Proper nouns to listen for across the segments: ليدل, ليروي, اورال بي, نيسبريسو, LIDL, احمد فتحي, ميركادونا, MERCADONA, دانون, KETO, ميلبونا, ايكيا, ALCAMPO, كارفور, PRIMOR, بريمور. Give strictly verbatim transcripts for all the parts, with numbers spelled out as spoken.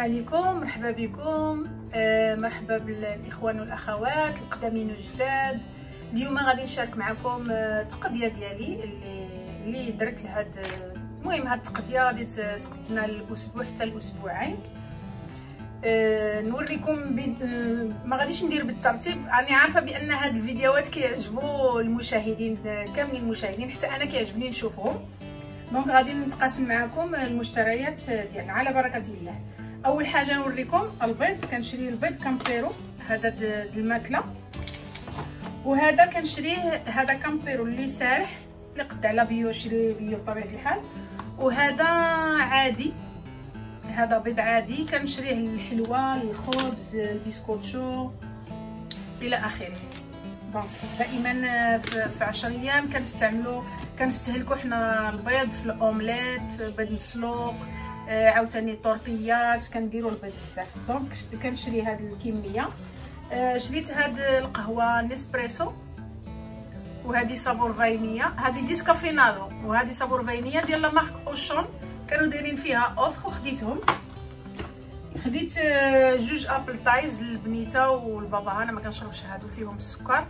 السلام عليكم، مرحبا بكم. آه مرحبا بالاخوان والاخوات القدامين وجداد. اليوم غادي نشارك معكم آه التقضيه ديالي اللي اللي درت لهاد. المهم هاد التقضيه غادي تقضينا الاسبوع حتى الاسبوعين. آه نوريكم بيد... آه ما غاديش ندير بالترتيب. انا يعني عارفه بان هاد الفيديوهات كيعجبوا المشاهدين كاملين، المشاهدين حتى انا كيعجبني نشوفهم. دونك غادي نتقاسم معكم المشتريات ديالنا على بركه الله. اول حاجه نوريكم البيض. كنشري البيض كامبيرو، هذا الماكله، وهذا كنشريه، هذا كامبيرو اللي سارح اللي قد على بيو، شري بيو بطبيعه الحال. وهذا عادي، هذا بيض عادي كنشريه للحلوى، الخبز، البسكوتشو الى اخره. دونك دائما في عشرة ايام كنستعملوا كنستهلكوا حنا البيض في الاومليت، بيض مسلوق، عاوتاني الطورطيات، كنديروا البيض بزاف. دونك كنشري هذه الكميه. شريت هذه القهوه نيسبريسو، وهذه سابور فاينيه، هذه ديسكافينادو، وهذه سابور فاينيه ديال لا مارك اوشون، كانوا دايرين فيها اوفر وخديتهم. خديت جوج ابل تايز للبنيته والبابا، انا ما كنشربش هادو فيهم السكر.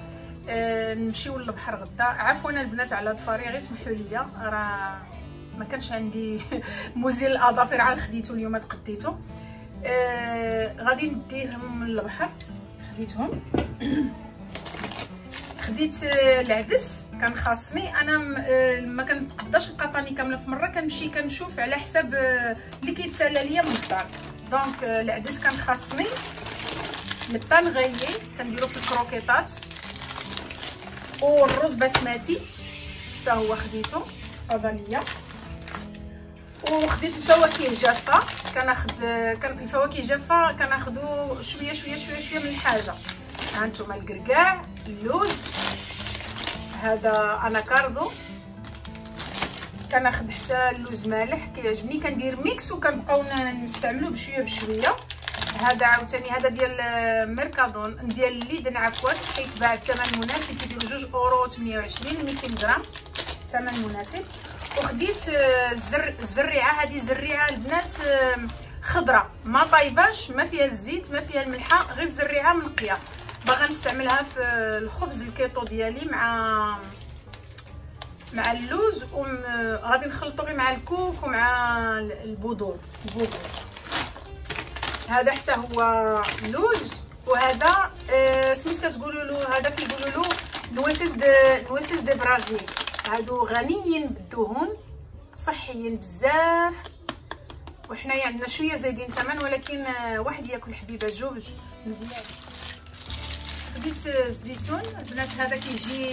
أه نمشيو للبحر غدا. عفوا البنات على الطريق، غير سمحوا لي، راه ما كانش عندي مزيل الاظافر، عاد خديته اليوم تقديته. أه غادي نديهم للبحر. خديتهم. خديت العدس كان خاصني، انا ما كنتقداش نبقى طاني كامله في مره، كنمشي كنشوف على حساب اللي كيتسالى ليا من الدار. دونك العدس كان خاصني للطان غيي، كنديرو في الكروكيطات. والرز بسمتي حتى هو خديته فضليه. وخديت الفواكه جافه، كناخد كان الفواكه جافه كناخدو شويه شويه شويه شويه من الحاجه. ها نتوما الكركاع، اللوز، هذا اناكاردو، كناخد حتى اللوز مالح كيعجبني، كندير ميكس وكنبقاو نستعملو بشويه بشويه. هذا عاوتاني هذا ديال ميركادون، ديال ليدل عفوا، كيتباع بثمن مناسب، كيديرو جوج اورو ثمانية وعشرين مئتين غرام، ثمن مناسب. وخديت الزر الزريعه، هذه زريعه البنات خضره، ما طايباش، ما فيها الزيت، ما فيها الملحه، غير الزريعه منقيه. باغا نستعملها في الخبز الكيتو ديالي مع مع اللوز، وغادي نخلطو غير مع الكوك ومع البودور. البودور هذا حتى هو لوز، وهذا سميت كتقولوا له، هذا كيقولوا له نواسيس د نواسيس د برازيل. هادو غنيين بالدهون، صحيين بزاف، وحنايا عندنا شويه زايدين ثمن، ولكن واحد ياكل حبيبه جوج مزيان. خديت الزيتون البنات، هذا كيجي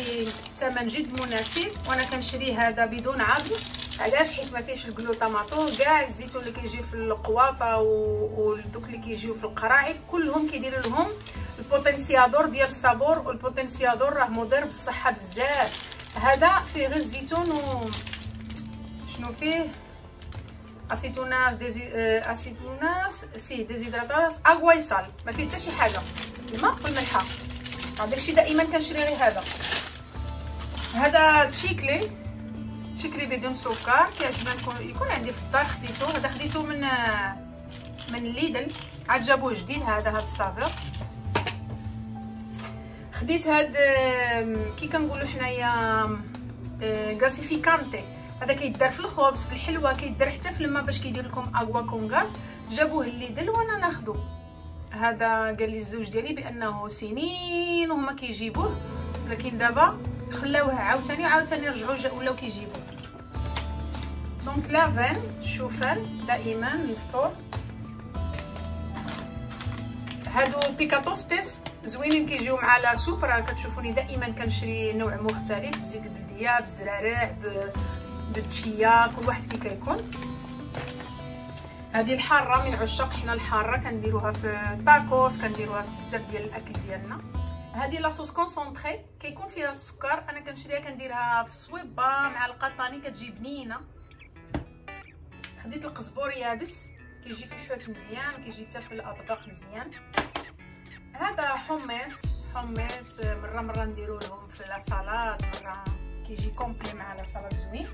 ثمن جد مناسب، وانا كنشري هذا بدون عظم. علاش؟ حيت ما فيهش الجلوطاماطو. كاع الزيتون اللي كيجي في القواطه ودوك اللي كيجيو في القراعي كلهم كيديروا لهم البوتنسيادور ديال الصابور، والبوتنسيادور راه مضر بالصحه بزاف. هذا فيه غير الزيتون و شنو فيه، اسيتوناس ديزي... اسيتوناس سي ديزيدراتاس اغواي سال، ما فيه حتى شي حاجه، الماء والملحه. هذا الشيء دائما كنشري غير هذا. هذا تشيكلي، تشيكلي بدون سكر، كيعجبني يكون عندي في الدار، خديته. هذا خديته من من ليدل، عاد جابوه جديد هذا، هذا الصابر. خديت هاد كي كنقولوا حنايا غاسيفيكانتي، هذا كيدار في الخبز، في الحلوى، كيدار حتى في الماء باش كيدير لكم اغوا كونغال. جابوه ليدل وانا ناخذو. هذا قال لي الزوج ديالي بانه سنين وهما كيجيبوه، ولكن دابا خلاوه عاوتاني عاوتاني رجعوا ولاو كيجيبوه. دونك لافين الشوفان دائما للفطور. هادو بيكاتوستيس زوينين، كيجيو مع لا سوب. راه كتشوفوني دائما كنشري نوع مختلف، بزيت البلديه، بالزرارع، بالتشيه، كل واحد كي كيكون. هذه الحاره من عشاق حنا، الحاره كنديروها في تاكوس، كنديروها في بزاف ديال الاكل ديالنا. هذه لاصوص كونسونطري كيكون فيها السكر، انا كنشريها كنديرها في الصويبه مع القطاني، كتجي بنينه. خديت القزبور يابس، كيجي في الحوت مزيان، كيجي حتى في الاطباق مزيان. هذا حمص، حمص مره مره نديرو لهم في لا سالاد، مره كيجي كومبلي مع لا سالاد زوين.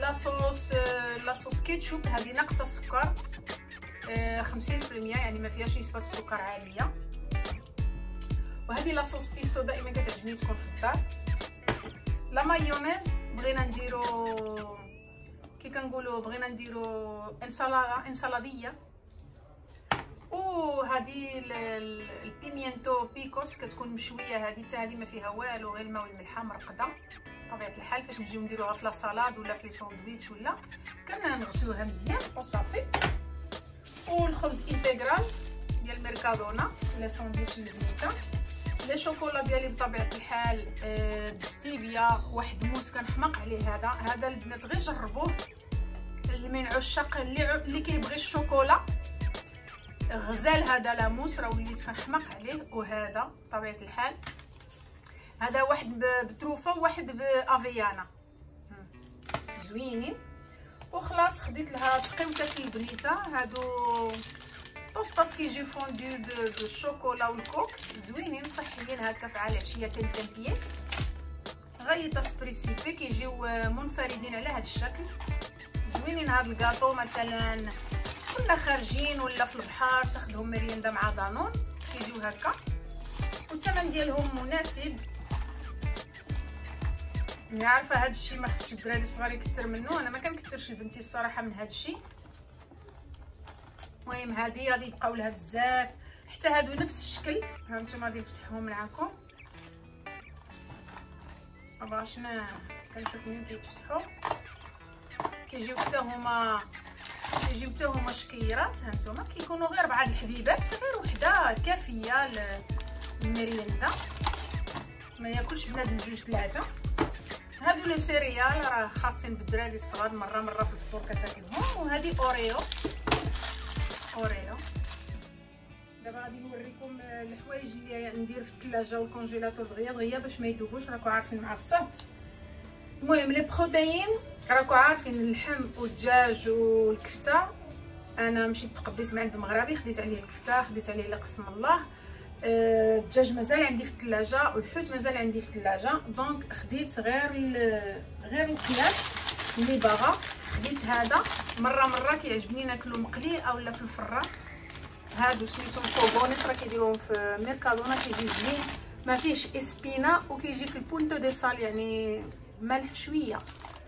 لاصوص لاصوص كيتشوب، هذه ناقصه السكر، خمسين بالمية يعني ما فيهاش نسبه السكر عاليه. وهذه لاصوص بيستو دائما كتعجبني تكون في الدار. لا مايونيز بغينا نديرو كي كنقولوا بغينا نديرو انسالاده انسالاديه. وهذه البيمينتو بيكوس كتكون مشويه، هذه حتى هذه ما فيها والو غير الماء والملحه مرقده. بطبيعه الحال فاش نجيو نديروها في لاصالاد ولا في ساندويتش ولا كنغسلوها مزيان وصافي. والخبز انتغرال ديال ميركادونا ولا ساندويتش المزيكا. لي شوكولا ديالي بطبيعه الحال بستيفيا واحد موس كنحماق عليه هذا. هذا البنات غير جربوه، اللي من عشاق اللي اللي كيبغي الشوكولا غزال هذا لاموس راه وليت كنحماق عليه. وهذا بطبيعه الحال هذا واحد بتروفه وواحد بافيانا زوينين. وخلاص خديت لها تقيوته في البنيته. هادو طوسطاس كيجيو فوندو بالشوكولا والكوك زوينين صحيين هكا في العشيه كنتنبيه غيطاس بريسيبي كيجيو منفردين على هذا الشكل زوينين. هاد الكاطو مثلا كنا خارجين ولا في البحر تاخذهم مريندا مع دانون كيجيو هكا، والثمن ديالهم مناسب. انا عارفه هذا الشيء ما خصش الدراري الصغار يكثر منه، انا ما كنكثرش لبنتي الصراحه من هذا الشيء. المهم هذه غادي يبقاو لها بزاف حتى هادو نفس الشكل. ها نتوما غادي نفتحهم معاكم باش انا كنشوف منين كيتفتحوا. كيجيو حتى هما كيجيو حتى هما شكيرات. ها نتوما كيكونوا غير بعض الحبيبات غير وحده كافيه للمريندا، ما ياكلش بنادم جوج ثلاثه. هادو لي سيريال راه خاصين بالدراري الصغار مره مره في الفطور كتاكلهم. وهذه اوريو اوريو. دابا غادي نوريكم الحوايج اللي ندير في الثلاجه والكونجيلاتور دغيا دغيا باش ما يذوبوش، راكم عارفين مع الصهد. المهم لي بروتين راكم عارفين اللحم والدجاج والكفته. انا مشيت تقبيت مع عند المغربي خديت عليه الكفته خديت عليه لا قسم الله. الدجاج مازال عندي في الثلاجه والحوت مازال عندي في الثلاجه، دونك خديت غير غير القياس اللي باغا. خديت هذا مره مره كيعجبني ناكلو مقلي اولا في الفران. هادو سميتهم كوبونيس راه كيديروهم في ميركادونا كيجي زوين ما فيهش اسبينا وكيجي في البونتو دي سال يعني ملح شويه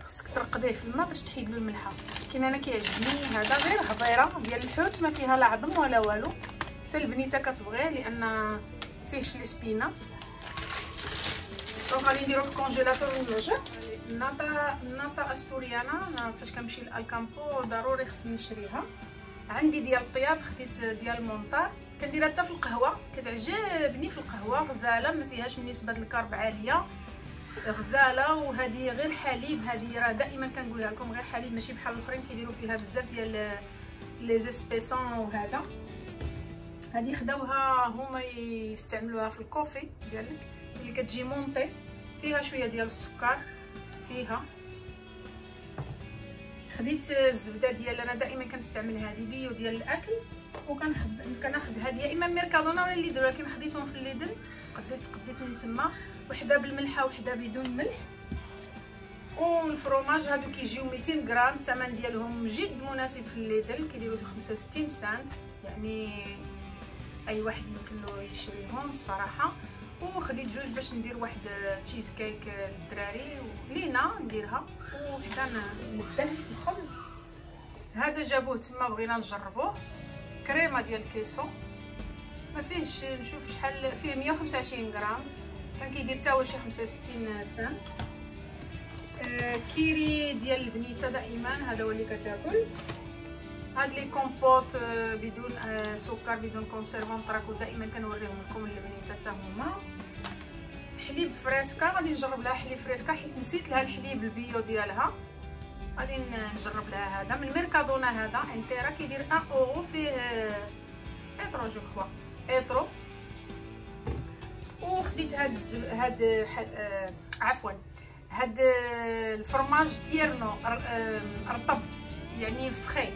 خصك ترقديه في الماء باش تحيد له الملحه. كاين انا كيعجبني هذا غير هضيره ديال الحوت ما فيها لا عظم ولا والو حتى البنيته كتبغيه لان فيهش لي سبينا. دونك غادي نديرو في الكونجيلاتور ونرجع. ناطا ناطا استوريانا انا فاش كنمشي لالكامبو ضروري خصني نشريها. عندي ديال الطياب خديت ديال المونطار كنديرها حتى في القهوه كتعجبني في القهوه غزاله ما فيهاش نسبه الكرب عاليه غزاله. وهذه غير حليب، هذه راه دائما كنقولها لكم غير حليب ماشي بحال الاخرين كيديروا فيها بزاف ديال لي زيسبيسون. وهذا هذه خداوها هما يستعملوها في الكوفي ديالك اللي كتجي مونطي فيها شويه ديال السكر فيها. خديت الزبده ديال انا دائما كنستعمل هذه بيو ديال الاكل وكنخدم كناخذ هذه يا اما ميركادونا ولا ليدل، ولكن خديتهم في الليدل تقديت تقديت من تما وحده بالملحه وحده بدون ملح. والفرماج هادو كيجيو مئتين غرام الثمن ديالهم جد مناسب في الليدل كيديروا خمسة وستين سنت يعني اي واحد يمكن له يشريهم الصراحه. وخديت جوج باش ندير واحد تشيز كيك للدراري ولينا نديرها وحتى ندلك الخبز. هذا جابوه تما بغينا نجربوه كريمه ديال كيسو ما فيهش نشوف شحال فيه مية وخمسة وعشرين غرام كان كيدير حتى هو شي خمسة وستين سنت. آه كيري ديال البنيته دائما هذا هو اللي كتاكل. هاد لي كومبوط بدون سكر بدون كونسيرفون راكو دائما كنوريهم لكم البنيته حتى هما. حليب فريسكا غادي نجرب لها حليب فريسكا حيت نسيت لها الحليب البيو ديالها غادي نجرب لها هذا من ميركادونا. هذا انتيرا كيدير واحد اورو فيه ايترو جو كوا ايترو. وخديت هاد هاد عفوا هاد الفرماج ديالنا رطب يعني فخي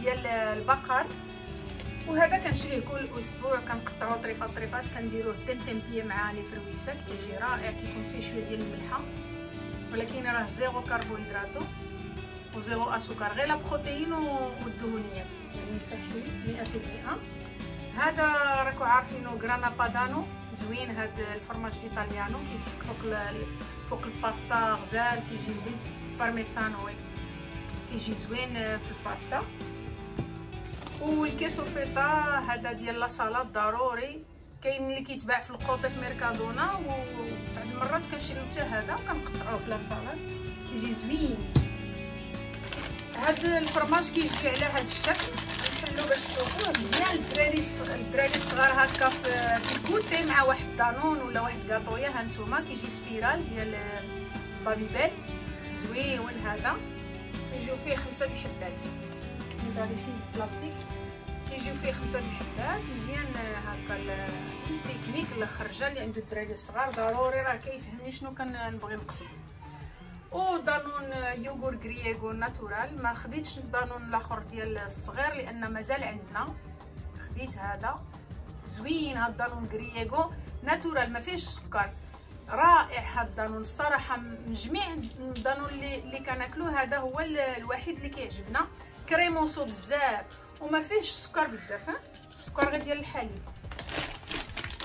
ديال البقر. وهذا كنشريه كل اسبوع كنقطعو طريفات طريفات كنديروه تنتمبيه مع لي فرويسه كيجي رائع كيكون فيه شويه ديال الملحه ولكن راه زيرو كربوهيدراتو وزيرو السكر، غير لا بروتين والدهونيات يعني صحي مية بالمية. هذا راكو عارفينو غرانا بادانو، زوين هاد الفرماج ايطاليانو كيتفك فوق فوق الباستا، غزال كيجي زوين بارميسان، وي كيجي زوين في الباستا. والكيسو فيتا هذا ديال لا سالاد ضروري، كاين اللي كيتباع في القوطي في ميركادونا، وبعض المرات كنشري حتى هذا كنقطعوه في لا سالاد كيجي زوين. هاد الفرماج كيجي على هاد الشكل، نحلو باش تشوفوه مزيان الدراري الدراري الصغار هكا في الكوتي مع واحد دانون ولا واحد كاطويه. هانتوما كيجي سبيرال ديال بابي بيل زويون، هذا كيجيو فيه خمسه الحبات، داري فيه بلاستيك كيجيو فيه خمسه الحبات مزيان هكا التكنيك الخرجه اللي عند الدراري الصغار ضروري راه كيفهمني شنو كنبغي نقصد. او دانون يوغور غرييغو ناتورال، ما خديتش الدانون الاخر ديال الصغير لان مازال عندنا، خديت هذا زوين. هاد دانون غرييغو ناتورال ما فيهش سكر، رائع هاد دانون الصراحه من جميع الدانون اللي اللي كناكلوه هذا هو الوحيد اللي كيعجبنا، كريموسو بزاف وما فيهش سكر بزاف، السكر غير ديال الحليب.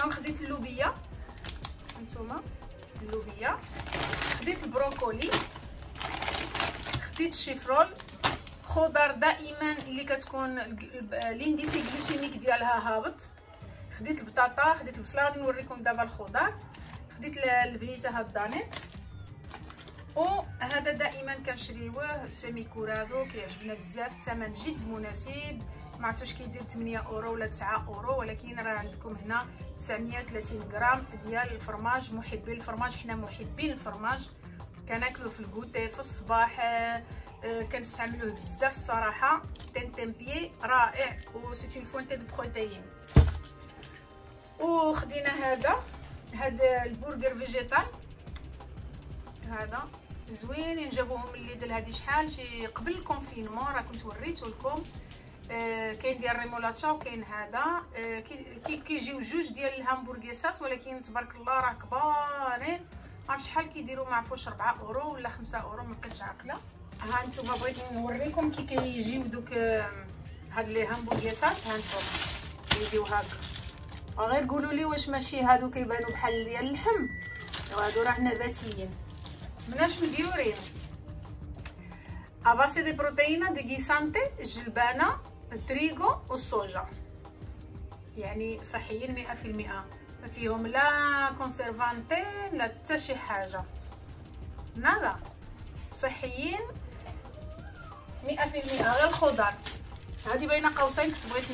انا خديت اللوبيا، هانتوما اللوبيا، خديت البروكولي، خديت الشيفرول، خضر دائما اللي كتكون الانديسي غلوسيميك ديالها هابط، خديت البطاطا، خديت البصله، غادي نوريكم دابا الخضر، خديت البنيته هاد الدانيت. وهذا دائما كنشريوه سيمي كورادو كيعجبنا بزاف، الثمن جد مناسب، ما عرفتش كيدير ثمانية اورو ولا تسعة اورو، ولكن راه عندكم هنا تسعمية وثلاثين غرام ديال الفرماج. محبين الفرماج، حنا محبين الفرماج، كناكلو في الكوتي في الصباح، كنستعملوه بزاف الصراحه. تنتمبي رائع و سي اون فونتي دو بروتيين. وخدينا هذا هاد البرجر فيجيتال، هذا زوينين جابوهم من ليدل، هادي شحال شي قبل الكونفينمون راه كنت وريته لكم. آه كاين ديال ريمولاتشا وكاين هذا، آه كيجيو جوج ديال الهامبورغيسات، ولكن تبارك الله راه كبارين، عرفت شحال كيديروا معفوش أربعة اورو ولا خمسة اورو، مابقيتش عاقله. ها نتوما بغيت نوريكم كي كيجيو دوك آه هاد لي هامبورغيسات، ها نتوما كيجيو هكا، غير قولوا لي واش ماشي هادو كيبانوا بحال ديال اللحم، وهادو راه نباتيين مناش مديورين، اباسي دي بروتينا دي غيسانتي، الجلبانه التريغو والصوجا، يعني صحيين مئة في المئة، ما فيهم لا كونسيرفانتين لا حتى شي حاجه، نادا صحيين مئة في المئة. غير الخضر هذه بين قوسين كنت بغيت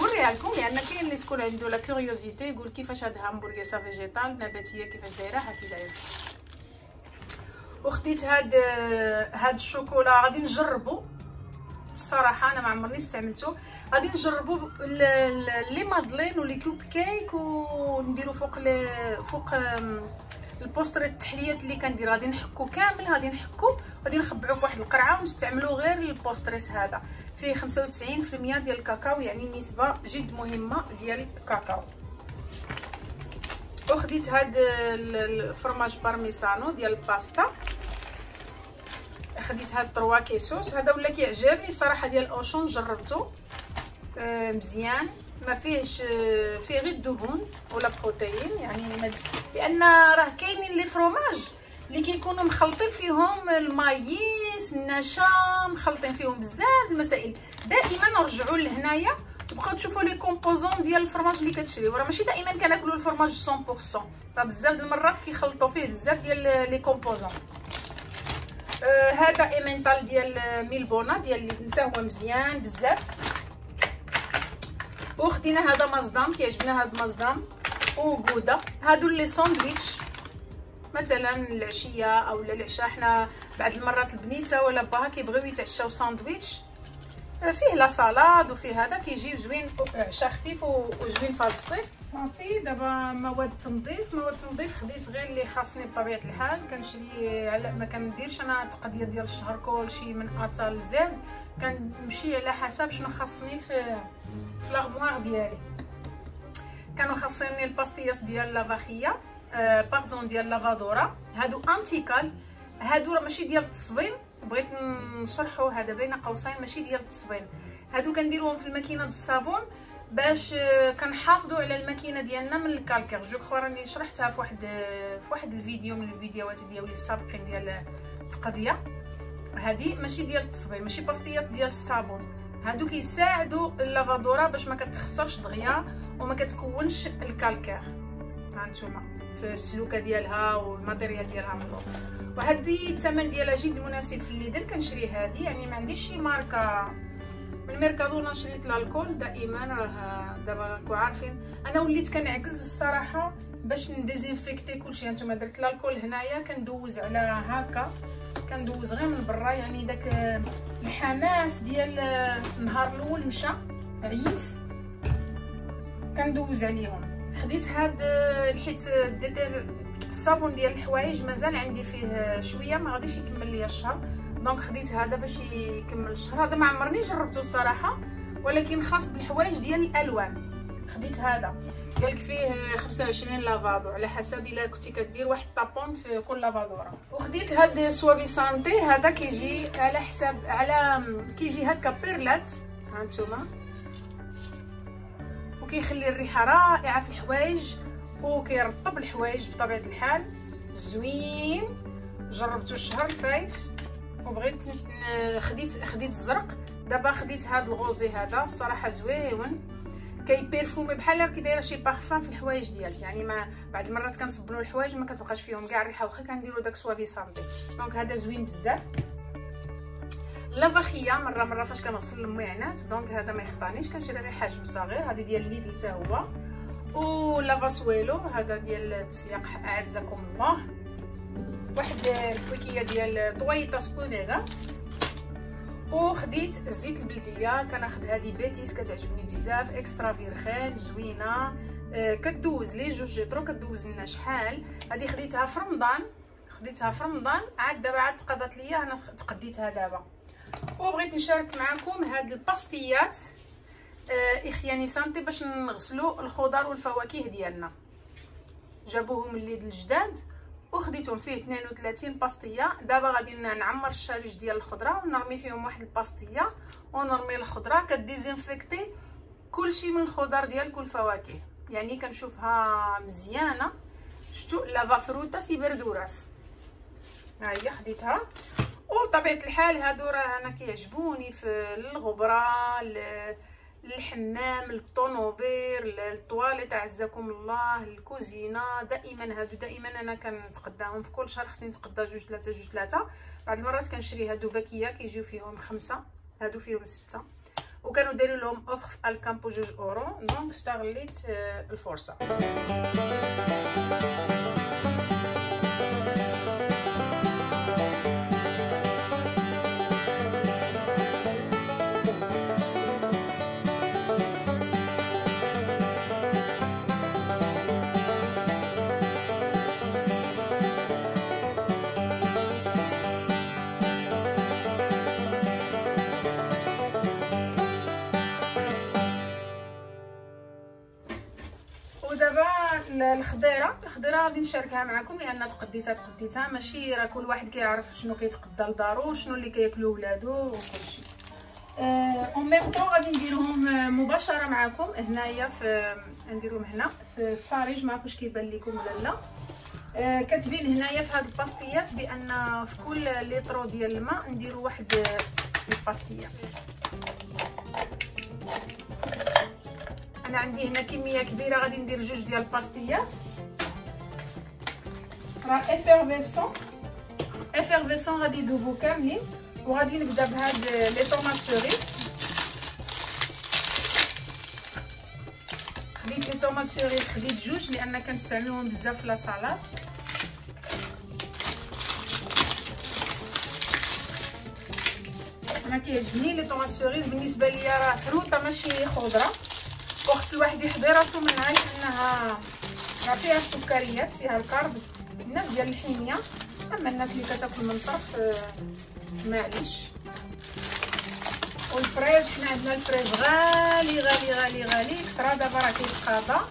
نوريها لكم، لان كاين اللي تكون عنده لا كيوريوزيتي يقول كيفاش هاد هامبورغيسا فيجيتال نباتيه كيفاش دايره، هاكي دايره. وخديت هاد هاد الشوكولا غادي نجربو الصراحه، انا ما عمرني استعملته، غادي نجربو لي مادلين ولي كوب كيك، ونديرو فوق فوق البوستر التحليات اللي كندير، غادي نحكو كامل، غادي نحكو غادي نخبعو فواحد القرعه ونستعملو غير البوستريس. هذا فيه خمسة وتسعين بالمية ديال الكاكاو، يعني نسبه جد مهمه ديال الكاكاو. وخديت هاد الفرماج بارميسانو ديال الباستا، خديت هاد تروا كيسوس، هذا ولا كيعجبني صراحه ديال اوشون، جربته آه مزيان، ما فيهش آه فيه غير الدهون ولا بروتين، يعني مد... لان راه كاينين لي فروماج اللي كيكونوا مخلطين فيهم المايس النشا، مخلطين فيهم بزاف المسائل. دائما رجعوا لهنايا تبقاو تشوفوا لي كومبوزون ديال الفرماج اللي كتشريو، راه ماشي دائما كناكلوا الفرماج مية بالمية، راه بزاف د المرات كيخلطوا فيه بزاف ديال لي كومبوزون. آه هذا ايمنتال ديال ميلبونا ديال اللي حتى هو مزيان بزاف. وخدينا هذا مازدام، كيعجبنا هذا مازدام وكودا، هادو لي ساندويتش مثلا العشيه او العشاء، حنا بعض المرات البنيته ولا باها كيبغيو يتعشاو ساندويتش فيه لا سالاد وفيه هذا، كيجي زوين عشاء خفيف وزوين في هذا الصيف. صافي دابا مواد التنظيف، مواد التنظيف خديت غير اللي خاصني بطبيعه الحال، كنشري على ما كنديرش انا التقضيه ديال الشهر كلشي من اتا لزاد، كنمشي على حسب شنو خاصني في في لاغموار ديالي. كانوا خاصني الباستياس ديال لافاخيه آه باردون ديال لافادورا، هادو انتيكال، هادو راه ماشي ديال التصبين بغيت نشرحو هذا بين قوسين ماشي ديال التصبين. هادو كنديروهم في الماكينه بالصابون باش كنحافظوا على الماكينه ديالنا من الكالكير. جو كخوا راني شرحتها في واحد في واحد الفيديو من الفيديوهات ديالي السابقين ديال التقضيه. هذه ماشي ديال التصبين، ماشي باستيات ديال الصابون. هادو كيساعدوا اللافادوره باش ما كتخسرش دغيا وما كتكونش الكالكير ها نتوما في السلوكه ديالها والماتيريال ديالها من اللور. وهذه الثمن ديالها جد مناسب في الليدل، كنشري هذه يعني ما عنديش شي ماركه. من ميركادونا شريت الكول دائما، راه دابا راكم عارفين انا وليت كنعكز الصراحه باش نديزينفيكتي كلشي. هانتوما درت الكول هنايا كندوز على هكا، كندوز غير من برا يعني داك الحماس ديال النهار الاول مشى عييت كندوز عليهم. خديت هاد حيت الصابون ديال الحوايج مازال عندي فيه شويه ما غاديش يكمل ليا الشهر، دونك خديت هذا باش يكمل الشهر. هذا ما عمرني جربته الصراحه، ولكن خاص بالحوايج ديال الالوان. خديت هذا قالك فيه خمسة وعشرين لافادو على حسب الا كنتي كدير واحد طابون في كل لافادوره. وخديت هاد سوابي سانتي، هذا كيجي على حساب على كيجي هكا بيرلات ها نتوما، وكيخلي الريحه رائعه في الحوايج وكيرطب الحوايج بطبيعه الحال. زوين، جربته الشهر الفايت وبغيت خديت خديت الزرق. دابا خديت هاد الغوزي هذا الصراحه زوين، كيبيرفومي بحال كي دايره شي بارفان في الحوايج ديالك يعني. ما بعض المرات كنصبنوا الحوايج ما كتبقاش فيهم كاع الريحه واخا كنديروا داك سوابي صامبي، دونك هذا زوين بزاف. لافاخيه مره مره فاش كنغسل المي عنات، دونك هذا ما يخطانيش، كنشري غير حجم صغير. هذه ديال ليدل حتى هو، و لافاسويلو هذا ديال السياق اعزكم الله، واحد الفكيه ديال طويطاس كونيغاس. وخديت الزيت البلديه، كناخد هذه بيتيس كتعجبني بزاف، اكسترا فيرخين زوينه آه كدوز لي جوج جيترو كدوز لنا شحال. هذه خديتها في رمضان، خديتها في رمضان عاد دابا عاد تقضات ليا، انا تقديتها دابا. وبغيت نشارك معكم هاد الباستيات آه اخياني سانتي باش نغسلو الخضار والفواكه ديالنا. جابوهم من ليدل الجداد وخديتهم فيه اثنين وثلاثين باستيه. دابا غادي نعمر الشارج ديال الخضره ونرمي فيهم واحد الباستيه ونرمي الخضره. كديزينفيكتي كلشي من الخضر ديالك والفواكه يعني، كنشوفها مزيانه. شفتوا لافا فروتا سي بردوراس، ها هي خديتها. وطبيعه الحال هادو راه انا كيعجبوني في الغبره، الحمام، الطونوبير، الطواليط عزكم الله، الكوزينه. دائما هادو دائما انا كنتقداهم في كل شهر، خصني نتقدا جوج ثلاثه جوج ثلاثه. بعض المرات كنشري هادو باكيه كيجيو فيهم خمسه، هادو فيهم سته، وكانوا دايرين لهم اوفر في الكامبو جوج اورو، دونك استغليت الفرصه. الخضيره الخضيره غادي نشاركها معكم لان تقديتها تقديتها ماشي راه كل واحد كيعرف شنو كيتقدا لدارو شنو اللي كياكلو ولادو وكلشي. ا اون ميم طون غادي نديرهم مباشره معكم هنايا في نديرهم هنا في الصاريج. ما عرفتش كيبان لكم ولا لا. أه كتبين هنايا في هاد الباستيات بان في كل لترو ديال الماء نديروا واحد الباستيه. انا عندي هنا كميه كبيره غادي ندير جوج ديال الباستيات. راه افيرفيسون افيرفيسون غادي يذوبوا كاملين. وغادي نبدا بهاد لي طوماط سوريس. خديت لي طوماط سوريس، خديت جوج لان كنستعملوهم بزاف في لا صالاد. انا كيعجبني لي طوماط سوريس، بالنسبه ليا راه فروطه ماشي خضره، وخص الواحد يحضي راسو من عايش انها راه فيها السكريات فيها الكاربز. الناس ديال الحينيه، اما الناس اللي كتاكل من طرف معليش. والفريز حنا عندنا الفريز غالي غالي غالي غالي كثر دابا راه كيتقاضى.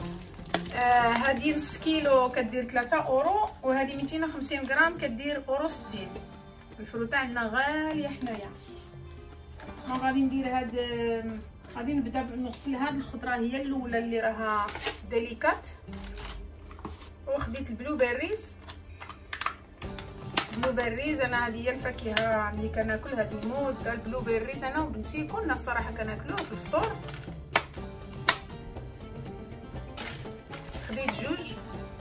هادي نص كيلو كدير ثلاثة اورو، وهادي مئتين وخمسين غرام كدير اورو ستين. الفلوطه عندنا غاليه حنايا. ها غادي ندير هاد، غادي نبدا نغسل هاد الخضره هي الاولى اللي راها ديليكات. وخديت البلو بيريز، البلو بيريز انا هذه هي الفاكهه اللي كناكل هاد المده. البلو بيريز انا وبنتي كنا الصراحه كناكلوه في الفطور. خديت جوج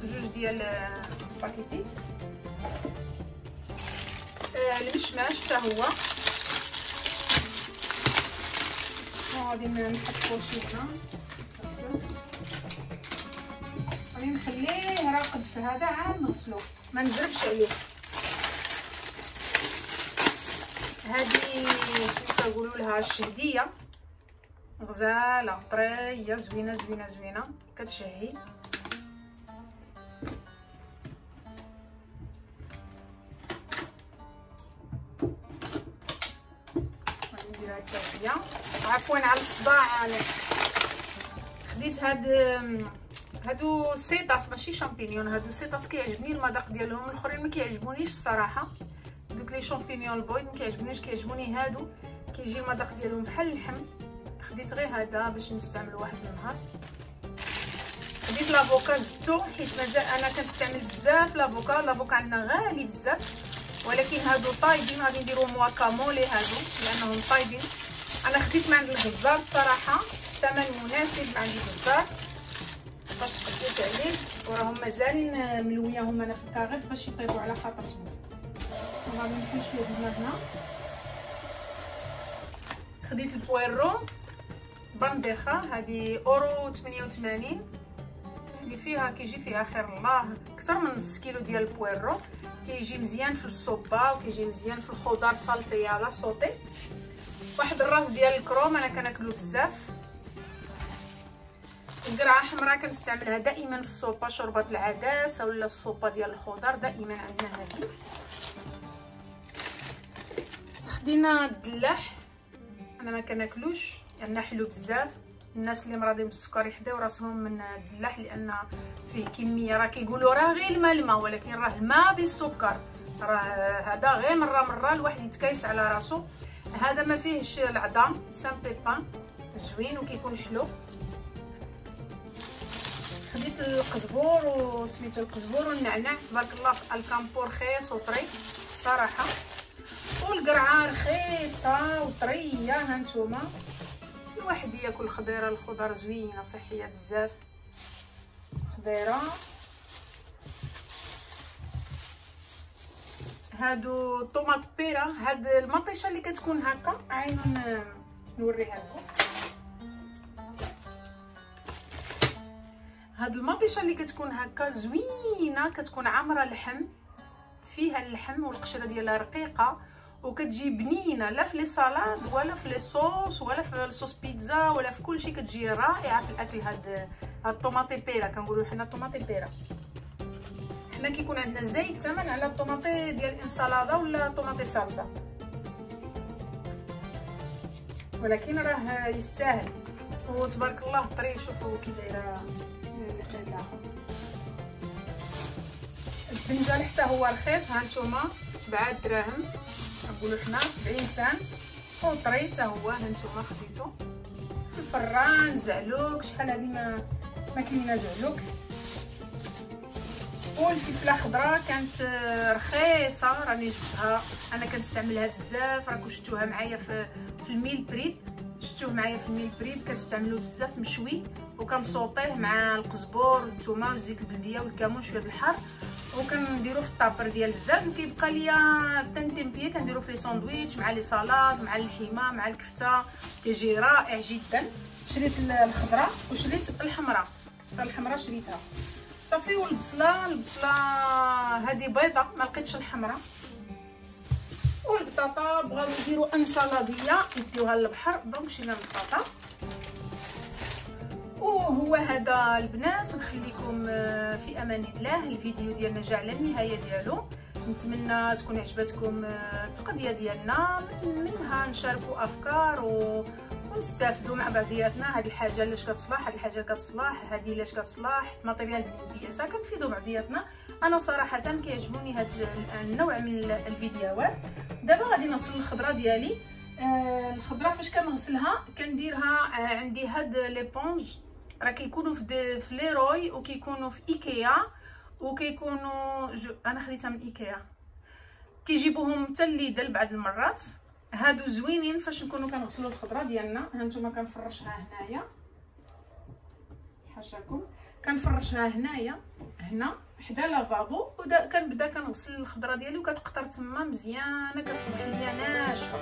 جوج ديال الباكيتيت. المشماش حتى هو غادي نحطوه شي هنا، غادي نخليه راقد في هذا عام نغسلوه ما نزربش عليه. هذه شنو كنقولوا لها الشهديه، غزاله طريه زوينه زوينه زوينه كتشهي. عفوا على الصداع. انا خديت هاد هادو سيطاس ماشي شامبينيون، هادو سيطاس كيعجبني المذاق ديالهم. الاخرين ما كيعجبونيش الصراحه، دوك لي شامبينيون البيض ما كيعجبنيش، كيعجبوني هادو كيجي المذاق ديالهم بحال اللحم. خديت غير هذا باش نستعمل واحد النهار. خديت لافوكا زدتو حيت مازال انا كنستعمل بزاف لافوكا، لافوكا عندنا غالي بزاف، ولكن هادو طايبين. غادي نديرهم واكامولي هادو لانهم طايبين. انا خديت من عند الجزار الصراحه، ثمن مناسب من عند الجزار باش تقدروا عليه، وراهم مازالين ملوياهم انا في الكاغيط باش يطيبوا على خاطري. غادي نمشي شويه ديال هنا. خديت البويرو بندخه هذه اورو ثمانية وثمانين اللي فيها كيجي فيها خير الله اكثر من نص كيلو ديال البويرو، كيجي مزيان في الصوبه وكيجي مزيان في الخضار سالطيه لا سوتي. واحد الراس ديال الكروم انا كناكلو بزاف. القرعه حمراء كنستعملها دائما في الصوبه، شوربه العدس ولا الصوبه ديال الخضار دائما عندنا هذه. خدينا الدلاح انا ما كناكلوش لانه حلو بزاف. الناس اللي مرضين بالسكر يحداو راسهم من الدلاح لان فيه كميه، راه كيقولوا راه غير الماء الماء، ولكن راه الماء بالسكر، راه هذا غير مره مره الواحد يتكايس على راسو. هذا ما فيهش العظام، سان بيبان زوين وكيكون حلو. خديت القزبور وسميتو القزبور والنعناع تبارك الله في الكامبور رخيص وطري الصراحه، والقرعه رخيصه وطريه. ها نتوما الواحد ياكل خضيره، الخضر زوينه صحيه بزاف. خضيره هادو طوماط بيرا، هاد المطيشه اللي كتكون هكا عاينون نوريها لكم. هاد المطيشه اللي كتكون هكا زوينه، كتكون عامره لحم، فيها اللحم والقشره ديالها رقيقه وكتجي بنينه، لا في لي سالاد ولا في لي صوص ولا في الصوص بيتزا ولا في كلشي، كتجي رائعه في الاكل. هاد هاد الطوماطي بيرا كنقولوا حنا الطوماطي بيرا. هنا كيكون عندنا زايد ثمن على الطوماطي ديال الانسلاده ولا طوماطي صلصه، ولكن راه يستاهل وتبارك الله طري. شوفوا كي دايره الاخر. البنجال حتى هو رخيص، ها نتوما سبعة دراهم، نقولوا حنا سبعين سنت وطري حتى هو. ها نتوما خديتو في الفران زعلوك شحال هذه ما ما كاينه زعلوك. والفلفله خضراء كانت رخيصه، راني جبتها انا كنستعملها بزاف. راكم شفتوها معايا في في الميل بريب، شفتوه معايا في الميل بريب كنستعملو بزاف مشوي، وكنسوطيه مع القزبور والثومه والزيت البلديه والكمون شويه الحار، وكنديرو في الطابر ديال الزاج. وكيبقى ليا التنتيمبيه كنديرو في لي ساندويتش مع لي سالاد مع اللحيمه مع الكفته، كيجي رائع جدا. شريت الخضراء وشريت الحمراء، حتى الحمراء شريتها صافي. والبصله البصله هذه بيضه ما لقيتش الحمراء. والبطاطا بغاو يديروا انسالاديه يديوها للبحر، دونك شينا البطاطا. وهو هذا البنات، نخليكم في امان الله. الفيديو ديالنا جا على النهايه ديالو، نتمنى تكون عجبتكم التقضيه ديالنا، منها نشاركوا افكار و ونستافدوا مع بعضياتنا. هاد الحاجه لاش كتصلاح، هاد الحاجه كتصلاح، هادي لاش كتصلاح، ماتيريال بياسه كنفيدوا بعضياتنا. انا صراحه كيعجبوني هاد النوع من الفيديوهات. دابا غادي نغسل الخضره ديالي. آه الخضره فاش كنغسلها كنديرها آه عندي هاد ليبونج، راه كيكونوا في في ليروي وكيكونوا في ايكيا وكيكونوا جو... انا خديتها من ايكيا، كيجيبوهم حتى ليدل بعض المرات. هادو زوينين فاش نكونوا كنغسلوا الخضره ديالنا. ها نتوما كنفرشها هنايا، حاشاكم كنفرشها هنايا هنا حدا لافابو، وكنبدا كنغسل الخضره ديالي وكتقطر تما مزيانه، كتصبح ليا ناشفه.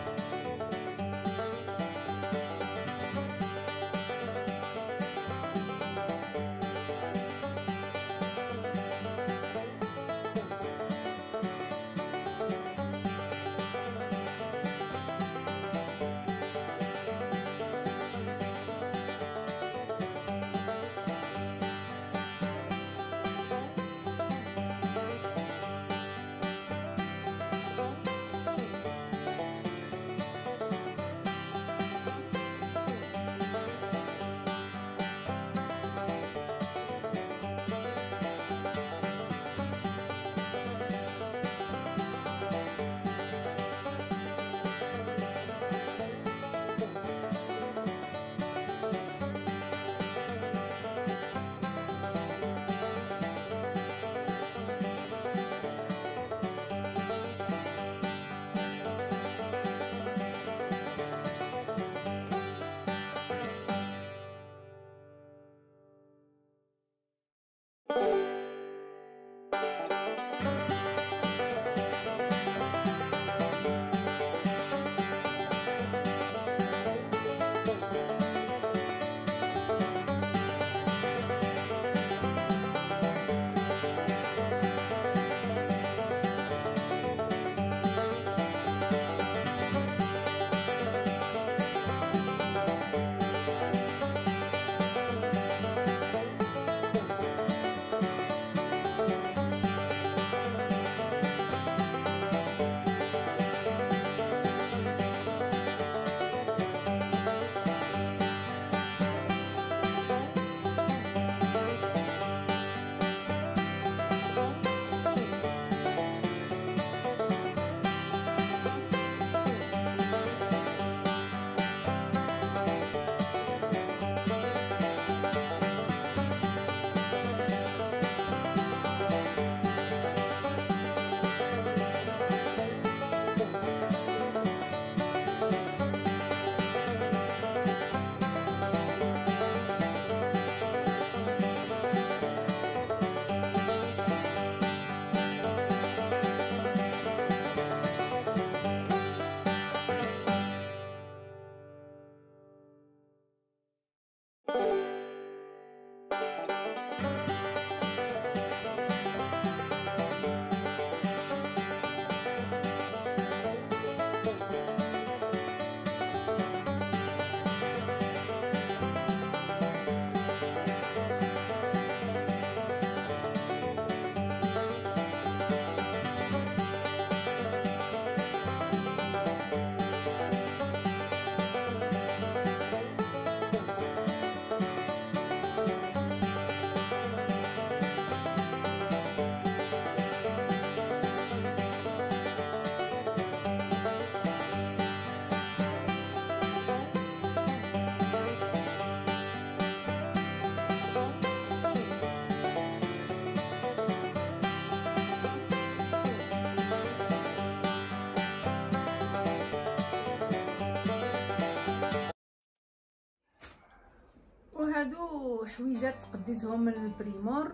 هادو حويجات قديتهم من البريمور.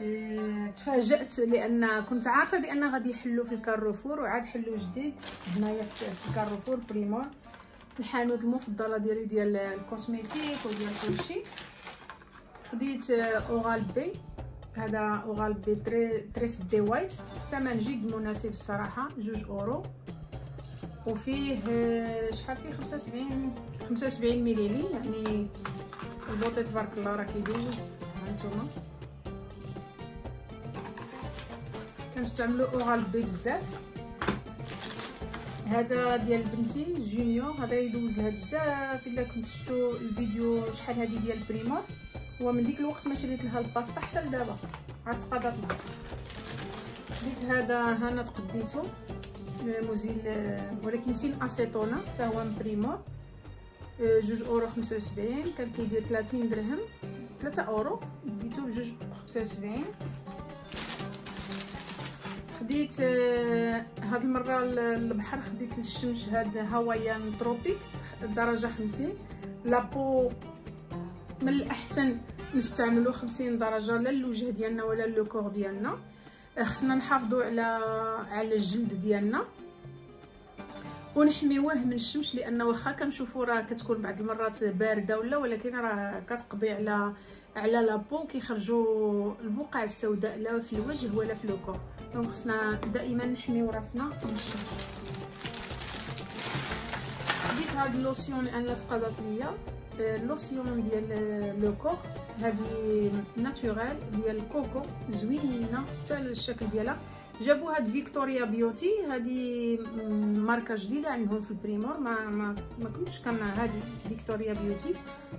اه تفاجات لان كنت عارفه بان غادي يحلوا في الكارفور، وعاد حلوا جديد هنايا في الكارفور بريمور، الحانوت المفضله ديالي ديال الكوزميتيك وديال كلشي. خديت اورال بي، هذا اورال بي تريس دي وايت، الثمن جد مناسب الصراحه، جوج اورو، وفيه شحال فيه خمسة وسبعين خمسة وسبعين مليلي. يعني البوطي تبارك الله راه كيدوز. هانتوما كنستعملو اورال بي بزاف، هذا ديال بنتي جونيور، هذا يدوز لها بزاف. الا كنتو شفتو الفيديو شحال هذه ديال بريمور، هو من ديك الوقت ما شريت لها الباسطه حتى لدابا، عاد تقادات لها. درت هذا هنا تقديته مزيل ولكن سين اسيتونا حتى هو من بريمور، جوج اورو خمسة وسبعين، كان كيدير ثلاثين درهم، ثلاثة اورو، ديتو بجوج خمسة وسبعين. خديت هاد المره البحر، خديت للشمس هاد هوايان تروبيك درجه خمسين. لابو من الاحسن نستعملو خمسين درجه، لا للوجه ديالنا ولا للكور ديالنا، خصنا نحافظوا على على الجلد ديالنا ونحميوه من الشمس، لان واخا كنشوفوا راه كتكون بعض المرات بارده ولا، ولكن راه كتقضي على على لابو، كيخرجوا البقع السوداء لا في الوجه ولا في الكور. دونك خصنا دائما نحميو راسنا من الشمس. بديت هاد اللوسيون لان تقادات ليا، اللوسيون ديال لو كور هذه ناتوريل ديال الكوكو، زوينه حتى الشكل ديالها، جابوها هاد فيكتوريا بيوتي، هذه ماركه جديده عندهم في البريمور، ما ما, ما كنتش كان هذه فيكتوريا بيوتي،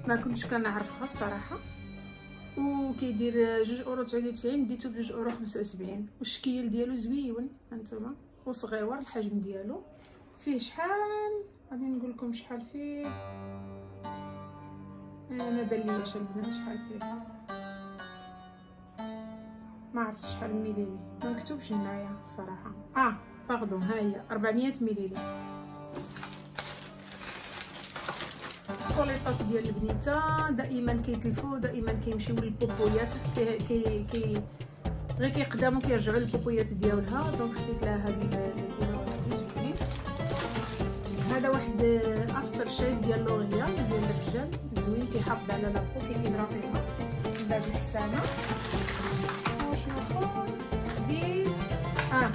ما كنتش كنعرفها الصراحه. وكيدير جوج اورو تسعة وتسعين، ديتو بجوج اورو خمسة وسبعين، والشكل ديالو زوين هانتوما، وصغيور الحجم ديالو. فيه شحال غادي نقول لكم شحال فيه، ما داليش البنات شحال فيه، ما عرفتش شحال مليلي، ما مكتوبش هنايا الصراحه. اه باردون، ها هي أربعمية مليلي. الكوليطات ديال البنيته دائما كيتلفوا، دائما كيمشيو للبوبويات، كي كي كي غير كيقدامو كيرجعوا للبوبويات ديالها. دونك خديت لها هذه، هذا واحد افتر شيب ديال لوريا ديال الرجال، زوين كيحافظ على لابو، كيديرها فيها من بعد الحسانه. وشوفوا خديت اه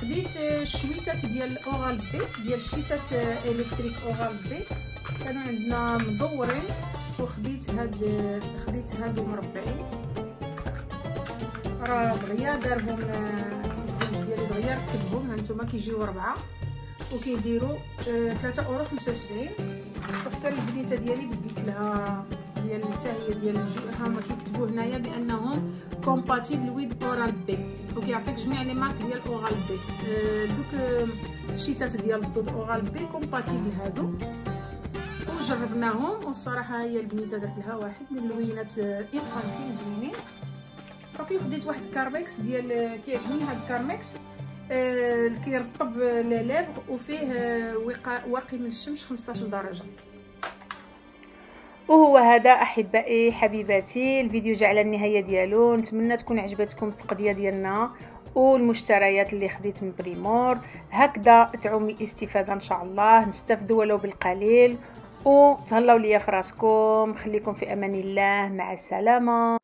خديت شويتات ديال اورال بي، ديال شيتات الكتريك اورال بي، كانوا عندنا مدورين. وخديت هاد خديت هادو مربعين، راه دغيا دارهم الزوج ديالي، دغيا ركبهم هانتوما كيجيو ربعه، وكيديروا ثلاثة اورو خمسة وسبعين. وحتى البنيته ديالي بديت لها ديال التاهيه ديال الجوها، هما كيكتبوا هنايا بانهم كومباتيبل ويد اورال بي، وكيعطيك جميع لي مارك ديال اورال بي، دوك الشيتات ديال الضد اورال بي كومباتيبل هادو. جربناهم والصراحه هي البنيته درت لها واحد اللوينات انفانتي زوينين صافي. خديت واحد كارميكس ديال، كيعجبني هاد الكارميكس اللي آه كيرطب لي ليبغ، وفيه آه واقي من الشمس خمسطاش درجه. وهو هذا احبائي حبيباتي الفيديو جا على النهايه ديالو، نتمنى تكون عجبتكم التقضيه ديالنا والمشتريات اللي خديت من بريمور. هكذا تعم الاستفاده ان شاء الله، نستافدوا ولو بالقليل، وتهلاو ليا في راسكم، خليكم في امان الله، مع السلامه.